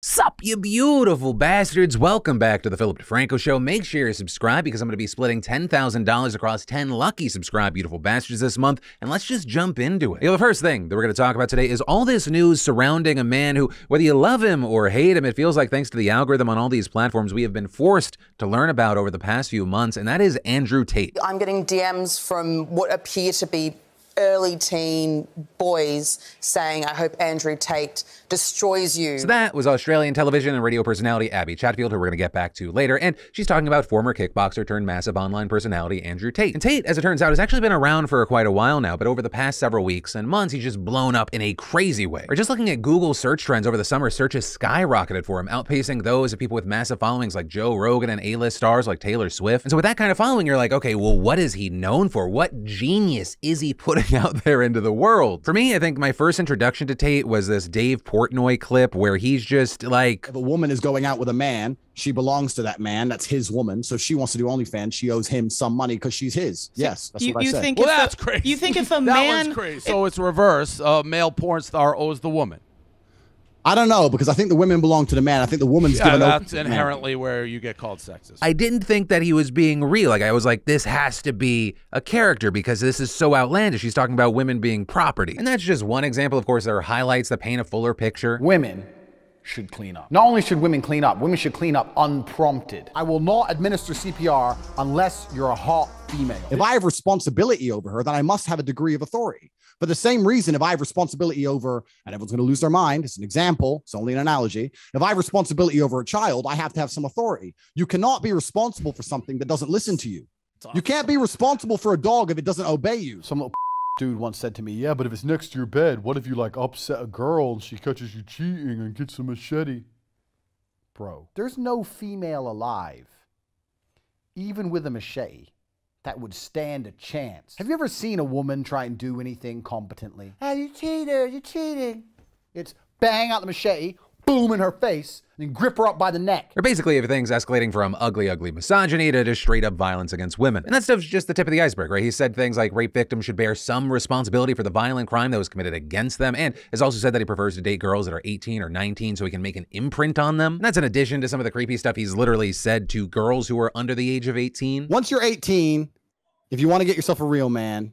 Sup, you beautiful bastards. Welcome back to the Philip DeFranco Show. Make sure you subscribe because I'm going to be splitting $10,000 across 10 lucky subscribe beautiful bastards this month, and let's just jump into it. You know, the first thing that we're going to talk about today is all this news surrounding a man who, whether you love him or hate him, it feels like thanks to the algorithm on all these platforms we have been forced to learn about over the past few months, and that is Andrew Tate. I'm getting DMs from what appear to be early teen boys saying, I hope Andrew Tate destroys you. So that was Australian television and radio personality Abby Chatfield, who we're going to get back to later. And she's talking about former kickboxer turned massive online personality Andrew Tate. And Tate, as it turns out, has actually been around for quite a while now, but over the past several weeks and months, he's just blown up in a crazy way. Or just looking at Google search trends over the summer, searches skyrocketed for him, outpacing those of people with massive followings like Joe Rogan and A-list stars like Taylor Swift. And so with that kind of following, you're like, okay, well, what is he known for? What genius is he putting out there into the world? For me, I think my first introduction to Tate was this Dave Portnoy clip where he's just like, if a woman is going out with a man, she belongs to that man. That's his woman. So if she wants to do OnlyFans, she owes him some money because she's his. Yes, that's what I said. Well, that's crazy. You think if a man... That one's crazy. So it's reverse. A male porn star owes the woman. I don't know, because I think the women belong to the man. I think the woman's given over. That's inherently where you get called sexist. I didn't think that he was being real. Like, I was like, this has to be a character because this is so outlandish. He's talking about women being property. And that's just one example. Of course, there are highlights that paint a fuller picture. Women should clean up. Not only should women should clean up unprompted. I will not administer CPR unless you're a hot female. If I have responsibility over her, then I must have a degree of authority. For the same reason, if I have responsibility over, and everyone's going to lose their mind, it's an example, it's only an analogy. If I have responsibility over a child, I have to have some authority. You cannot be responsible for something that doesn't listen to you. You can't be responsible for a dog if it doesn't obey you. Some little dude once said to me, yeah, but if it's next to your bed, what if you like upset a girl and she catches you cheating and gets a machete? Bro, there's no female alive, even with a machete, that would stand a chance. Have you ever seen a woman try and do anything competently? Oh, you cheater, you're cheating. It's bang out the machete, boom in her face, and grip her up by the neck. Or basically everything's escalating from ugly, ugly misogyny to just straight up violence against women. And that stuff's just the tip of the iceberg, right? He said things like rape victims should bear some responsibility for the violent crime that was committed against them, and has also said that he prefers to date girls that are 18 or 19 so he can make an imprint on them. And that's in addition to some of the creepy stuff he's literally said to girls who are under the age of 18. Once you're 18, if you want to get yourself a real man,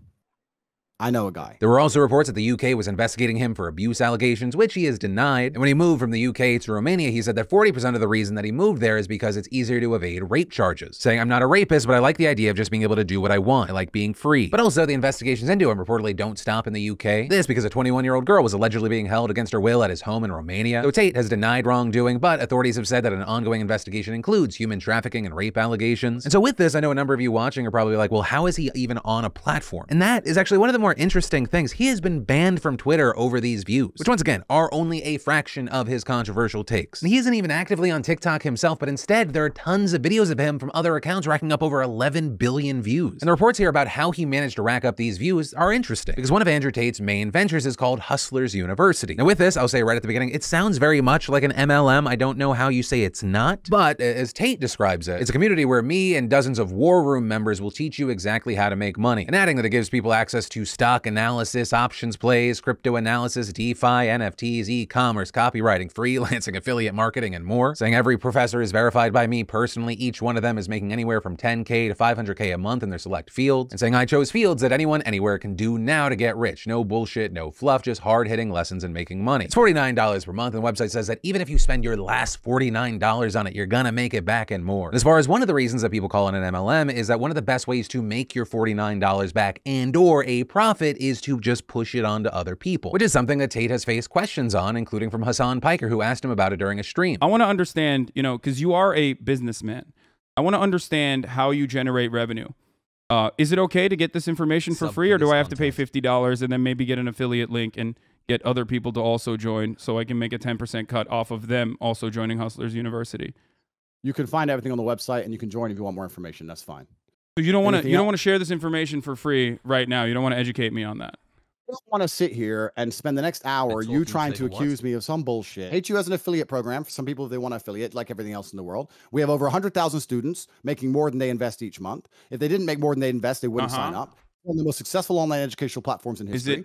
I know a guy. There were also reports that the UK was investigating him for abuse allegations, which he has denied. And when he moved from the UK to Romania, he said that 40% of the reason that he moved there is because it's easier to evade rape charges, saying, I'm not a rapist, but I like the idea of just being able to do what I want. I like being free. But also the investigations into him reportedly don't stop in the UK. This because a 21-year-old girl was allegedly being held against her will at his home in Romania. So Tate has denied wrongdoing, but authorities have said that an ongoing investigation includes human trafficking and rape allegations. And so with this, I know a number of you watching are probably like, well, how is he even on a platform? And that is actually one of the more interesting things. He has been banned from Twitter over these views, which once again are only a fraction of his controversial takes. And he isn't even actively on TikTok himself, but instead there are tons of videos of him from other accounts racking up over 11 billion views. And the reports here about how he managed to rack up these views are interesting, because one of Andrew Tate's main ventures is called Hustler's University. Now with this, I'll say right at the beginning, it sounds very much like an MLM. I don't know how you say it's not, but as Tate describes it, it's a community where me and dozens of war room members will teach you exactly how to make money. And adding that it gives people access to stock analysis, options plays, crypto analysis, DeFi, NFTs, e-commerce, copywriting, freelancing, affiliate marketing, and more. Saying every professor is verified by me personally. Each one of them is making anywhere from 10K to 500K a month in their select fields. And saying I chose fields that anyone anywhere can do now to get rich. No bullshit, no fluff, just hard-hitting lessons and making money. It's $49 per month, and the website says that even if you spend your last $49 on it, you're gonna make it back and more. And as far as one of the reasons that people call it an MLM is that one of the best ways to make your $49 back and or a profit is to just push it on to other people, which is something that Tate has faced questions on, including from Hassan Piker, who asked him about it during a stream. I want to understand, you know, because you are a businessman, I want to understand how you generate revenue. Is it okay to get this information for free, or do I have to pay $50 and then maybe get an affiliate link and get other people to also join so I can make a 10% cut off of them also joining Hustlers University? You can find everything on the website and you can join if you want more information. That's fine. So you don't want to share this information for free right now. You don't want to educate me on that. I don't want to sit here and spend the next hour you trying to accuse me of some bullshit. Hate you as an affiliate program. For some people, if they want to affiliate, like everything else in the world, we have over 100,000 students making more than they invest each month. If they didn't make more than they invest, they wouldn't sign up. one of the most successful online educational platforms in history.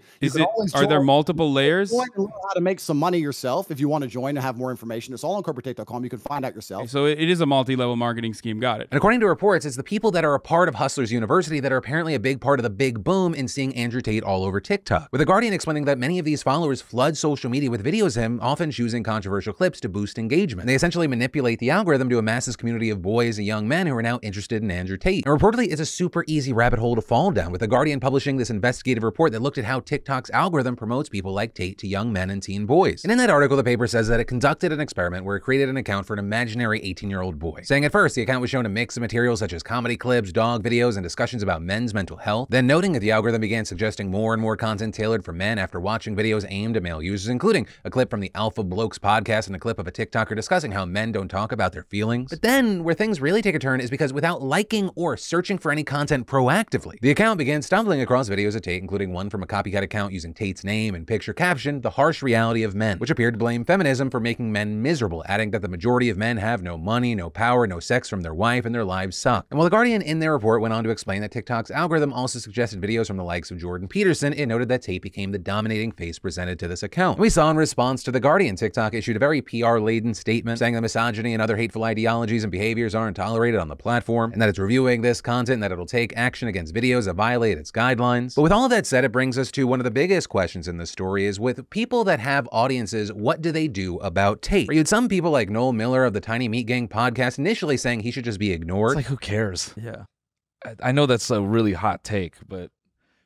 Are there multiple layers? Learn how to make some money yourself if you want to join and have more information. It's all on corporatetate.com. You can find out yourself. So it is a multi-level marketing scheme. Got it. And according to reports, it's the people that are a part of Hustler's University that are apparently a big part of the big boom in seeing Andrew Tate all over TikTok, with The Guardian explaining that many of these followers flood social media with videos of him, often choosing controversial clips to boost engagement. They essentially manipulate the algorithm to amass this community of boys and young men who are now interested in Andrew Tate. And reportedly, it's a super easy rabbit hole to fall down, with The Guardian publishing this investigative report that looked at how TikTok's algorithm promotes people like Tate to young men and teen boys. And in that article, the paper says that it conducted an experiment where it created an account for an imaginary 18-year-old boy, saying at first the account was shown a mix of materials such as comedy clips, dog videos, and discussions about men's mental health, then noting that the algorithm began suggesting more and more content tailored for men after watching videos aimed at male users, including a clip from the Alpha Blokes podcast and a clip of a TikToker discussing how men don't talk about their feelings. But then where things really take a turn is because without liking or searching for any content proactively, the account began stumbling across videos of Tate, including one from a copycat account using Tate's name and picture captioned "The Harsh Reality of Men," which appeared to blame feminism for making men miserable, adding that the majority of men have no money, no power, no sex from their wife, and their lives suck. And while The Guardian in their report went on to explain that TikTok's algorithm also suggested videos from the likes of Jordan Peterson, it noted that Tate became the dominating face presented to this account. And we saw in response to The Guardian, TikTok issued a very PR-laden statement saying that misogyny and other hateful ideologies and behaviors aren't tolerated on the platform, and that it's reviewing this content and that it'll take action against videos that violate its guidelines. But with all of that said, it brings us to one of the biggest questions in this story is, with people that have audiences, what do they do about Tate? Or you had some people like Noel Miller of the Tiny Meat Gang podcast initially saying he should just be ignored. It's like, who cares? Yeah. I know that's a really hot take, but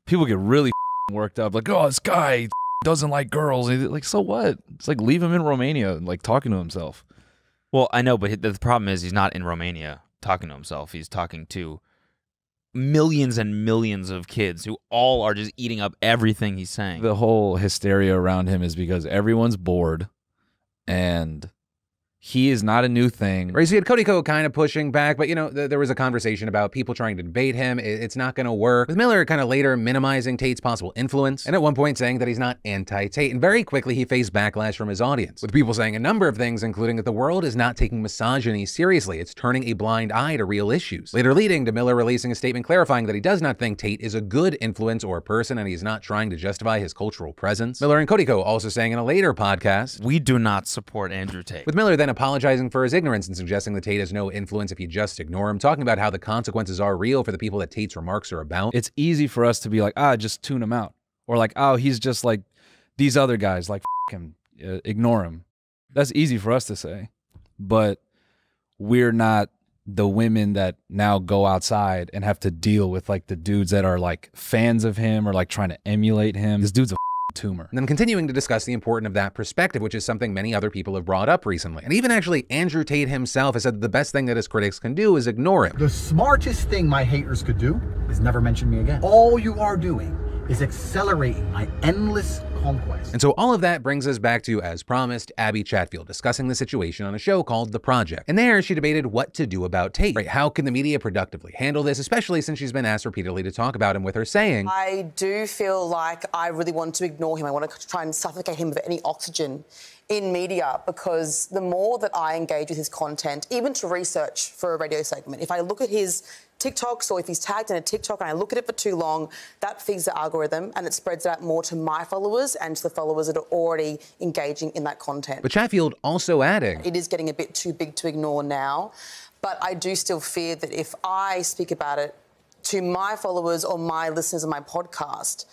people get really worked up like, oh, this guy doesn't like girls. Like, so what? It's like, leave him in Romania and like talking to himself. Well, I know, but the problem is he's not in Romania talking to himself. He's talking to millions and millions of kids who all are just eating up everything he's saying. The whole hysteria around him is because everyone's bored and he is not a new thing. Right, so you had Cody Ko kind of pushing back, but you know, there was a conversation about people trying to debate him. It's not going to work. With Miller kind of later minimizing Tate's possible influence, and at one point saying that he's not anti-Tate. And very quickly, he faced backlash from his audience, with people saying a number of things, including that the world is not taking misogyny seriously. It's turning a blind eye to real issues. Later leading to Miller releasing a statement clarifying that he does not think Tate is a good influence or a person, and he's not trying to justify his cultural presence. Miller and Cody Ko also saying in a later podcast, "We do not support Andrew Tate." With Miller then apologizing for his ignorance and suggesting that Tate has no influence if you just ignore him, talking about how the consequences are real for the people that Tate's remarks are about. It's easy for us to be like, ah, just tune him out. Or like, oh, he's just like these other guys, like, f him, ignore him. That's easy for us to say, but we're not the women that now go outside and have to deal with like the dudes that are like fans of him or like trying to emulate him. This dude's a tumor. And then continuing to discuss the importance of that perspective, which is something many other people have brought up recently. And even actually Andrew Tate himself has said that the best thing that his critics can do is ignore him. The smartest thing my haters could do is never mention me again. All you are doing is accelerating my endless conquest. And so all of that brings us back to, as promised, Abby Chatfield discussing the situation on a show called The Project. And there she debated what to do about Tate. Right, how can the media productively handle this, especially since she's been asked repeatedly to talk about him, with her saying, I do feel like I really want to ignore him. I want to try and suffocate him with any oxygen in media, because the more that I engage with his content, even to research for a radio segment, if I look at his TikToks or if he's tagged in a TikTok and I look at it for too long, that feeds the algorithm and it spreads it out more to my followers and to the followers that are already engaging in that content. But Chatfield also adding, it is getting a bit too big to ignore now, but I do still fear that if I speak about it to my followers or my listeners of my podcast,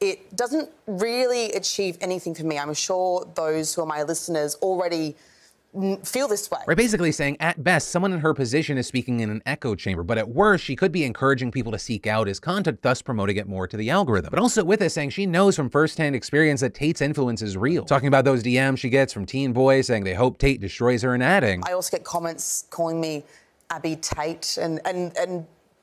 it doesn't really achieve anything for me. I'm sure those who are my listeners already feel this way. Right, basically saying at best someone in her position is speaking in an echo chamber, but at worst she could be encouraging people to seek out his content, thus promoting it more to the algorithm. But also with this, saying she knows from firsthand experience that Tate's influence is real, talking about those DMs she gets from teen boys saying they hope Tate destroys her, and adding, I also get comments calling me Abby Tate and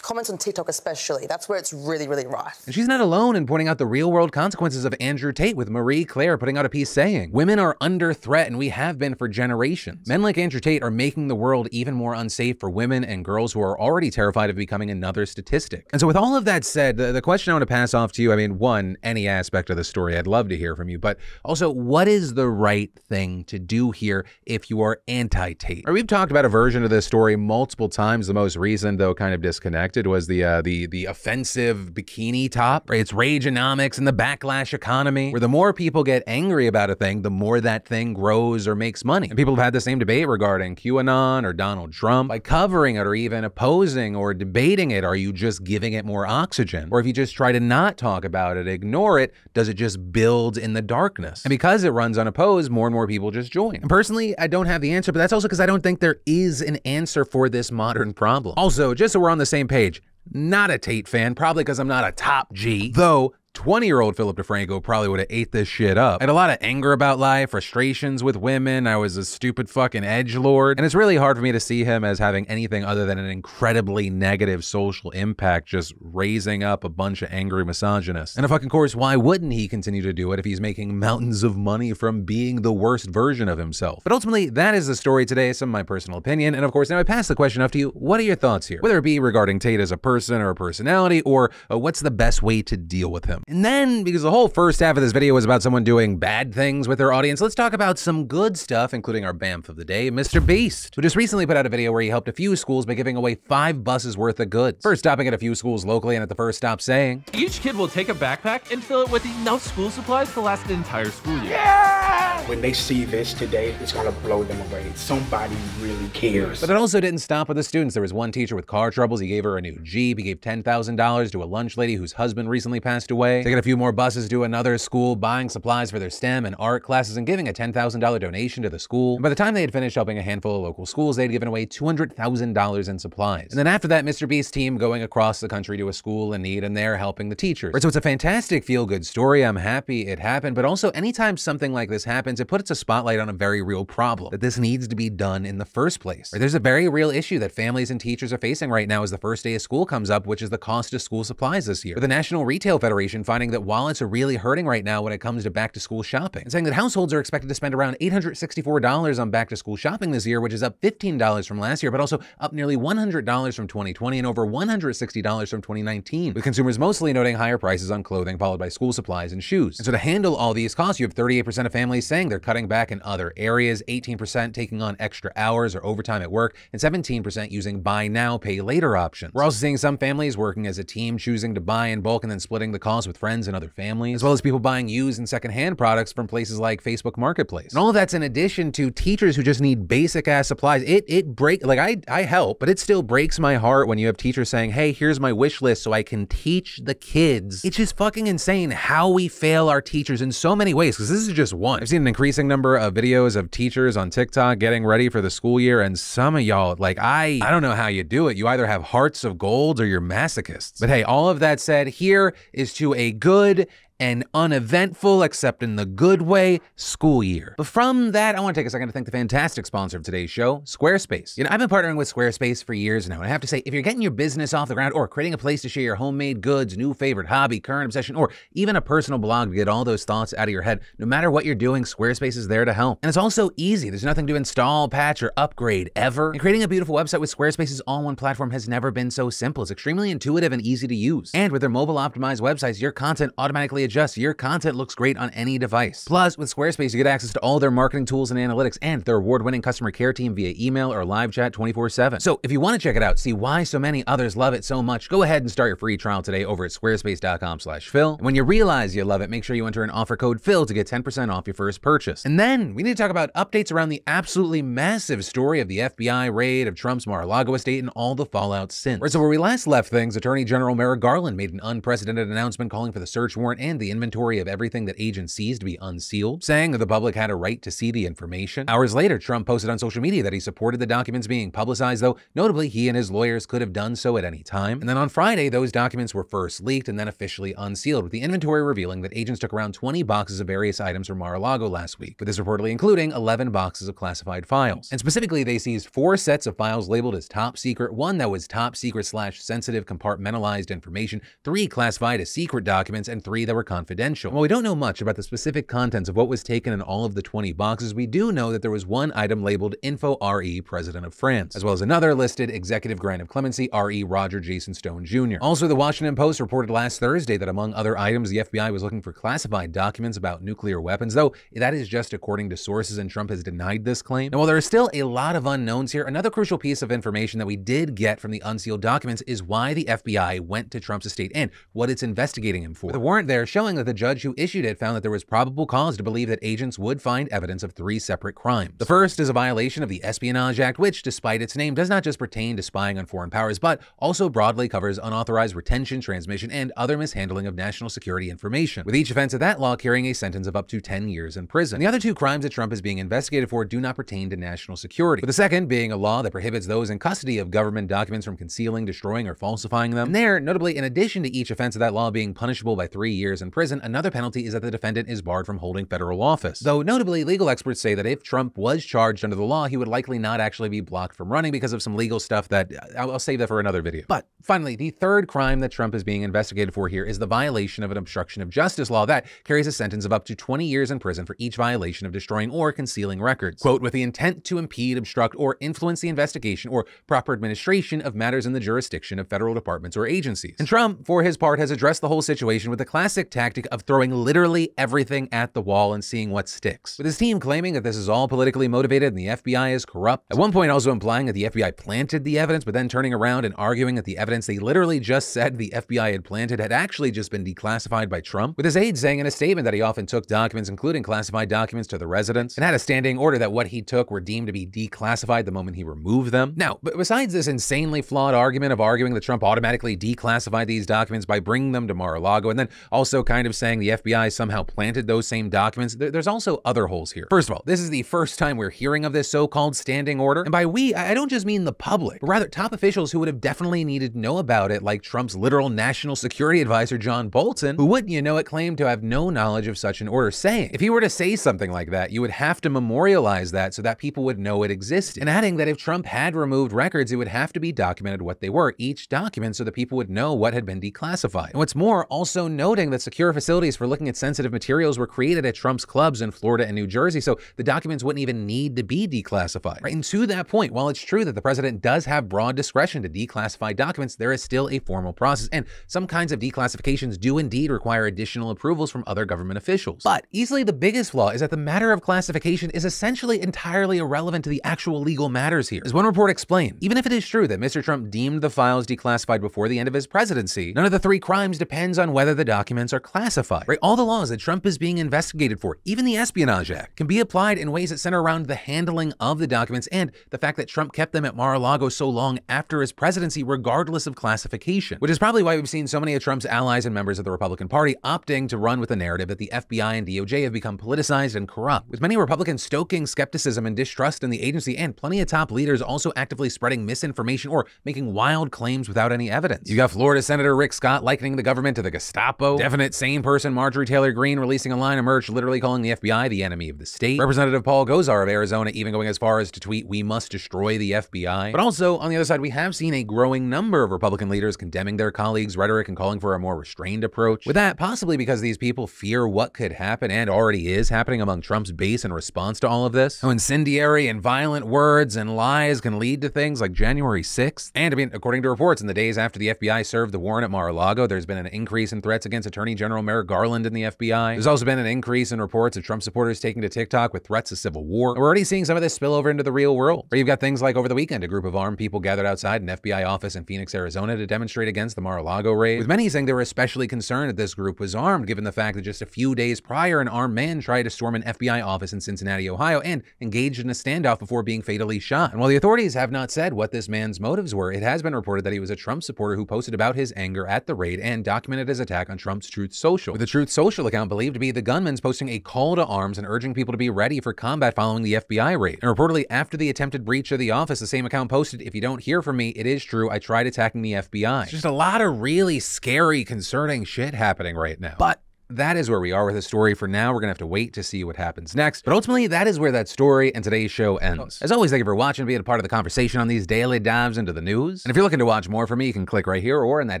comments on TikTok especially. That's where it's really, really rife. And she's not alone in pointing out the real-world consequences of Andrew Tate, with Marie Claire putting out a piece saying, women are under threat and we have been for generations. Men like Andrew Tate are making the world even more unsafe for women and girls who are already terrified of becoming another statistic. And so with all of that said, the question I want to pass off to you, I mean, one, any aspect of the story, I'd love to hear from you, but also, what is the right thing to do here if you are anti-Tate? We've talked about a version of this story multiple times, the most recent, though kind of disconnected, rejected was the offensive bikini top, right? It's rageonomics and the backlash economy, where the more people get angry about a thing, the more that thing grows or makes money. And people have had the same debate regarding QAnon or Donald Trump. By covering it or even opposing or debating it, are you just giving it more oxygen? Or if you just try to not talk about it, ignore it, does it just build in the darkness? And because it runs unopposed, more and more people just join. And personally, I don't have the answer, but that's also because I don't think there is an answer for this modern problem. Also, just so we're on the same page, not a Tate fan, probably because I'm not a top G, though 20-year-old Philip DeFranco probably would have ate this shit up. I had a lot of anger about life, frustrations with women. I was a stupid fucking edgelord. And it's really hard for me to see him as having anything other than an incredibly negative social impact, just raising up a bunch of angry misogynists. And of fucking course, why wouldn't he continue to do it if he's making mountains of money from being the worst version of himself? But ultimately, that is the story today, some of my personal opinion. And of course, now I pass the question off to you. What are your thoughts here? Whether it be regarding Tate as a person or a personality, or what's the best way to deal with him? And then, because the whole first half of this video was about someone doing bad things with their audience, let's talk about some good stuff, including our BAMF of the day, Mr. Beast, who just recently put out a video where he helped a few schools by giving away 5 buses worth of goods. First stopping at a few schools locally and at the first stop saying, "Each kid will take a backpack and fill it with enough school supplies to last an entire school year." Yeah! When they see this today, it's gonna blow them away. Somebody really cares. But it also didn't stop with the students. There was one teacher with car troubles. He gave her a new Jeep. He gave $10,000 to a lunch lady whose husband recently passed away. Taking a few more buses to another school, buying supplies for their STEM and art classes, and giving a $10,000 donation to the school. And by the time they had finished helping a handful of local schools, they'd given away $200,000 in supplies. And then after that, Mr. Beast's team going across the country to a school in need, and they're helping the teachers. Right, so it's a fantastic feel-good story. I'm happy it happened, but also anytime something like this happens, it puts a spotlight on a very real problem, that this needs to be done in the first place. Right, there's a very real issue that families and teachers are facing right now as the first day of school comes up, which is the cost of school supplies this year. But the National Retail Federation finding that wallets are really hurting right now when it comes to back-to-school shopping, and saying that households are expected to spend around $864 on back-to-school shopping this year, which is up $15 from last year, but also up nearly $100 from 2020 and over $160 from 2019, with consumers mostly noting higher prices on clothing, followed by school supplies and shoes. And so to handle all these costs, you have 38% of families saying they're cutting back in other areas, 18% taking on extra hours or overtime at work, and 17% using buy now, pay later options. We're also seeing some families working as a team, choosing to buy in bulk and then splitting the cost with friends and other families, as well as people buying used and secondhand products from places like Facebook Marketplace. And all of that's in addition to teachers who just need basic ass supplies. I help, but it still breaks my heart when you have teachers saying, "Hey, here's my wish list so I can teach the kids." It's just fucking insane how we fail our teachers in so many ways, because this is just one. I've seen an increasing number of videos of teachers on TikTok getting ready for the school year, and some of y'all, like, I don't know how you do it. You either have hearts of gold or you're masochists. But hey, all of that said, here is to a good and uneventful, except in the good way, school year. But from that, I want to take a second to thank the fantastic sponsor of today's show, Squarespace. You know, I've been partnering with Squarespace for years now, and I have to say, if you're getting your business off the ground or creating a place to share your homemade goods, new favorite hobby, current obsession, or even a personal blog to get all those thoughts out of your head, no matter what you're doing, Squarespace is there to help. And it's also easy. There's nothing to install, patch, or upgrade ever. And creating a beautiful website with Squarespace's all-in-one platform has never been so simple. It's extremely intuitive and easy to use. And with their mobile-optimized websites, your content automatically adjusts. Your content looks great on any device. Plus, with Squarespace, you get access to all their marketing tools and analytics and their award-winning customer care team via email or live chat 24/7. So if you want to check it out, see why so many others love it so much, go ahead and start your free trial today over at squarespace.com/phil. And when you realize you love it, make sure you enter an offer code PHIL to get 10% off your first purchase. And then we need to talk about updates around the absolutely massive story of the FBI raid, of Trump's Mar-a-Lago estate, and all the fallout since. Right, so where we last left things, Attorney General Merrick Garland made an unprecedented announcement calling for the search warrant and the inventory of everything that agents seized to be unsealed, saying that the public had a right to see the information. Hours later, Trump posted on social media that he supported the documents being publicized, though notably he and his lawyers could have done so at any time. And then on Friday, those documents were first leaked and then officially unsealed, with the inventory revealing that agents took around 20 boxes of various items from Mar-a-Lago last week, with this reportedly including 11 boxes of classified files. And specifically, they seized 4 sets of files labeled as top secret, 1 that was top secret / sensitive compartmentalized information, 3 classified as secret documents, and 3 that were were confidential. While we don't know much about the specific contents of what was taken in all of the 20 boxes, we do know that there was one item labeled Info R.E. President of France, as well as another listed Executive Grant of Clemency R.E. Roger Jason Stone Jr. Also, the Washington Post reported last Thursday that among other items, the FBI was looking for classified documents about nuclear weapons, though that is just according to sources, and Trump has denied this claim. Now, while there are still a lot of unknowns here, another crucial piece of information that we did get from the unsealed documents is why the FBI went to Trump's estate and what it's investigating him for. With a warrant there showing that the judge who issued it found that there was probable cause to believe that agents would find evidence of three separate crimes. The first is a violation of the Espionage Act, which, despite its name, does not just pertain to spying on foreign powers, but also broadly covers unauthorized retention, transmission, and other mishandling of national security information, with each offense of that law carrying a sentence of up to 10 years in prison. And the other two crimes that Trump is being investigated for do not pertain to national security, with the second being a law that prohibits those in custody of government documents from concealing, destroying, or falsifying them. And there, notably, in addition to each offense of that law being punishable by 3 years in prison, another penalty is that the defendant is barred from holding federal office. Though notably, legal experts say that if Trump was charged under the law, he would likely not actually be blocked from running because of some legal stuff that I'll save that for another video. But finally, the third crime that Trump is being investigated for here is the violation of an obstruction of justice law that carries a sentence of up to 20 years in prison for each violation of destroying or concealing records, quote, with the intent to impede, obstruct, or influence the investigation or proper administration of matters in the jurisdiction of federal departments or agencies. And Trump, for his part, has addressed the whole situation with the classic tactic of throwing literally everything at the wall and seeing what sticks, with his team claiming that this is all politically motivated and the FBI is corrupt, at one point also implying that the FBI planted the evidence, but then turning around and arguing that the evidence they literally just said the FBI had planted had actually just been declassified by Trump, with his aide saying in a statement that he often took documents, including classified documents, to the residence and had a standing order that what he took were deemed to be declassified the moment he removed them. Now, but besides this insanely flawed argument of arguing that Trump automatically declassified these documents by bringing them to Mar-a-Lago and then also kind of saying the FBI somehow planted those same documents, there's also other holes here. First of all, this is the first time we're hearing of this so-called standing order, and by we, I don't just mean the public, but rather top officials who would have definitely needed to know about it, like Trump's literal national security advisor, John Bolton, who, wouldn't you know it, claimed to have no knowledge of such an order, saying, if he were to say something like that, you would have to memorialize that so that people would know it existed, and adding that if Trump had removed records, it would have to be documented what they were, each document, so that people would know what had been declassified. And what's more, also noting that secure facilities for looking at sensitive materials were created at Trump's clubs in Florida and New Jersey, so the documents wouldn't even need to be declassified. Right? And to that point, while it's true that the president does have broad discretion to declassify documents, there is still a formal process, and some kinds of declassifications do indeed require additional approvals from other government officials. But easily the biggest flaw is that the matter of classification is essentially entirely irrelevant to the actual legal matters here. As one report explained, even if it is true that Mr. Trump deemed the files declassified before the end of his presidency, none of the three crimes depends on whether the documents are classified. Right? All the laws that Trump is being investigated for, even the Espionage Act, can be applied in ways that center around the handling of the documents and the fact that Trump kept them at Mar-a-Lago so long after his presidency, regardless of classification, which is probably why we've seen so many of Trump's allies and members of the Republican Party opting to run with the narrative that the FBI and DOJ have become politicized and corrupt, with many Republicans stoking skepticism and distrust in the agency and plenty of top leaders also actively spreading misinformation or making wild claims without any evidence. You got Florida Senator Rick Scott likening the government to the Gestapo, definite sane person Marjorie Taylor Greene releasing a line of merch literally calling the FBI the enemy of the state, Representative Paul Gozar of Arizona even going as far as to tweet, "We must destroy the FBI." But also, on the other side, we have seen a growing number of Republican leaders condemning their colleagues' rhetoric and calling for a more restrained approach, with that possibly because these people fear what could happen and already is happening among Trump's base in response to all of this. How incendiary and violent words and lies can lead to things like January 6th. And I mean, according to reports, in the days after the FBI served the warrant at Mar-a-Lago, there's been an increase in threats against Attorney General Merrick Garland and the FBI. There's also been an increase in reports of Trump supporters taking to TikTok with threats of civil war. And we're already seeing some of this spill over into the real world, where you've got things like over the weekend, a group of armed people gathered outside an FBI office in Phoenix, Arizona to demonstrate against the Mar-a-Lago raid, with many saying they were especially concerned that this group was armed, given the fact that just a few days prior, an armed man tried to storm an FBI office in Cincinnati, Ohio, and engaged in a standoff before being fatally shot. And while the authorities have not said what this man's motives were, it has been reported that he was a Trump supporter who posted about his anger at the raid and documented his attack on Trump's Truth Social, with the Truth Social account believed to be the gunman's posting a call to arms and urging people to be ready for combat following the FBI raid. And reportedly, after the attempted breach of the office, the same account posted, "If you don't hear from me, it is true. I tried attacking the FBI." It's just a lot of really scary, concerning shit happening right now. But that is where we are with the story for now. We're gonna have to wait to see what happens next. But ultimately, that is where that story and today's show ends. As always, thank you for watching, being a part of the conversation on these daily dives into the news. And if you're looking to watch more from me, you can click right here or in that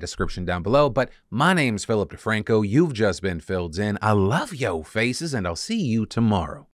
description down below. But my name's Philip DeFranco. You've just been filled in. I love yo faces, and I'll see you tomorrow.